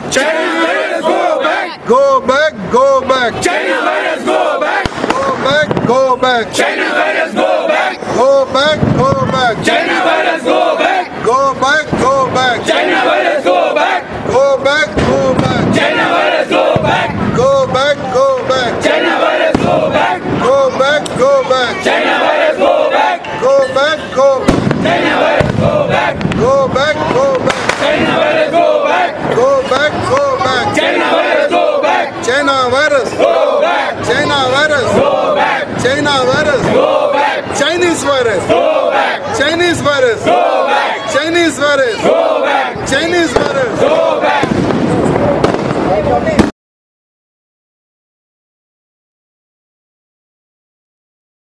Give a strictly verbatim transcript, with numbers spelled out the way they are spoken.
back. Chinese leaders go back. Go back, go back. Chinese leaders go back. Go back, go back. Chinese leaders go back. Go back, go back. Chinese leaders go back. Go back, go back. Chinese leaders go back. Go back, go back. Chinese leaders go back. Go back, go back. Chinese leaders go back. Go back, go back. Chinese leaders go back. Go back, go back. Chinese leaders go back. Go back, go back. China virus, go back. Go back, go back. China virus, go back. China virus, go back. China virus, go back. China virus, go back. Chinese virus, go back. Chinese virus, go back. Chinese virus, go back. Chinese virus, go back.